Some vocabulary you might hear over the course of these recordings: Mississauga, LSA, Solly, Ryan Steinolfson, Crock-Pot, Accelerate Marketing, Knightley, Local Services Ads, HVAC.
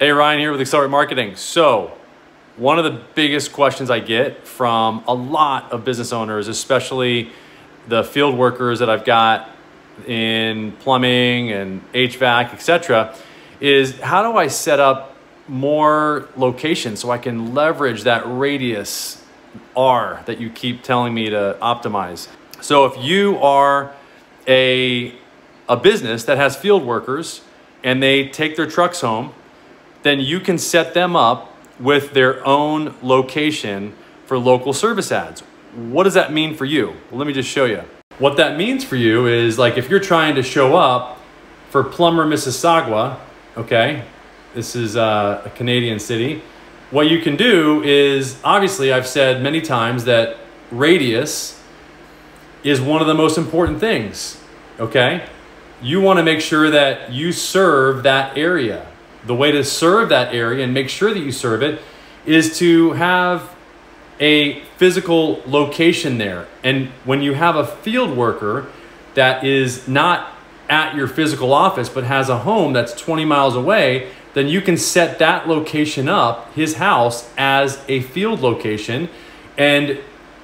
Hey, Ryan here with Accelerate Marketing. So one of the biggest questions I get from a lot of business owners, especially the field workers that I've got in plumbing and HVAC, etc., is how do I set up more locations so I can leverage that radius R that you keep telling me to optimize? So if you are a business that has field workers and they take their trucks home, then you can set them up with their own location for local service ads. What does that mean for you? Well, let me just show you. What that means for you is, like, if you're trying to show up for Plumber, Mississauga, okay, this is a Canadian city, what you can do is, obviously I've said many times that radius is one of the most important things, okay? You wanna make sure that you serve that area. The way to serve that area and make sure that you serve it is to have a physical location there. And when you have a field worker that is not at your physical office but has a home that's 20 miles away, then you can set that location up, his house, as a field location. And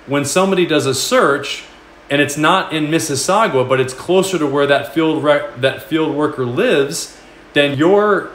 when somebody does a search and it's not in Mississauga but it's closer to where that field worker lives, then your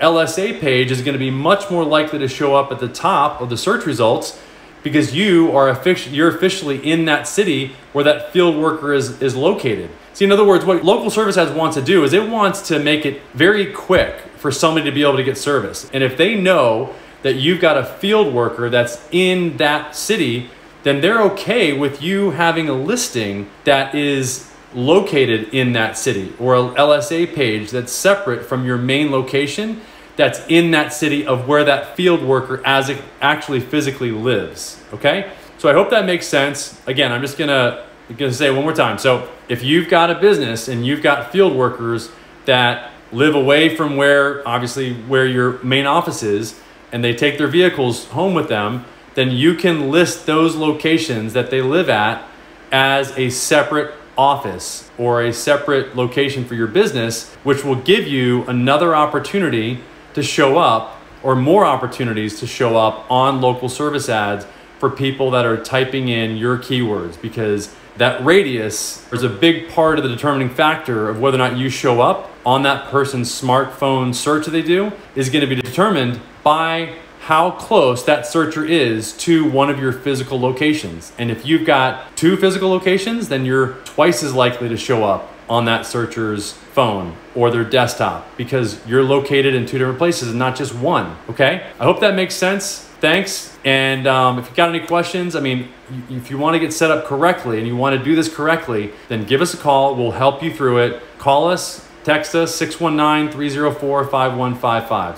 LSA page is going to be much more likely to show up at the top of the search results because you're officially in that city where that field worker is located. See, in other words, what Local Service Ads wants to do is it wants to make it very quick for somebody to be able to get service. And if they know that you've got a field worker that's in that city, then they're okay with you having a listing that is located in that city, or an LSA page that's separate from your main location that's in that city of where that field worker as it actually physically lives, okay? So I hope that makes sense. Again, I'm just gonna say it one more time. So if you've got a business and you've got field workers that live away from where, obviously, where your main office is, and they take their vehicles home with them, then you can list those locations that they live at as a separate office or a separate location for your business, which will give you another opportunity to show up, or more opportunities to show up on local service ads for people that are typing in your keywords, because that radius is a big part of the determining factor of whether or not you show up on that person's smartphone search that they do is going to be determined by how close that searcher is to one of your physical locations. And if you've got two physical locations, then you're twice as likely to show up on that searcher's phone or their desktop because you're located in two different places and not just one, okay? I hope that makes sense. Thanks. And if you've got any questions, I mean, if you want to get set up correctly and you want to do this correctly, then give us a call. We'll help you through it. Call us. Text us, 619-304-5155,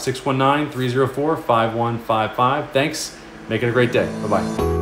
619-304-5155. Thanks. Make it a great day. Bye-bye.